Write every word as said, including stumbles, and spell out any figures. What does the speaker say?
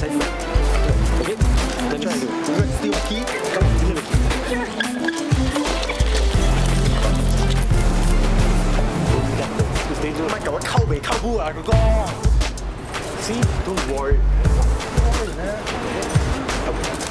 side foot. Okay? Then try to do. We've got steel key. Come on, give me the key. It's dangerous. My God, what cowboy, God. See? Don't worry. Don't worry, man. Okay.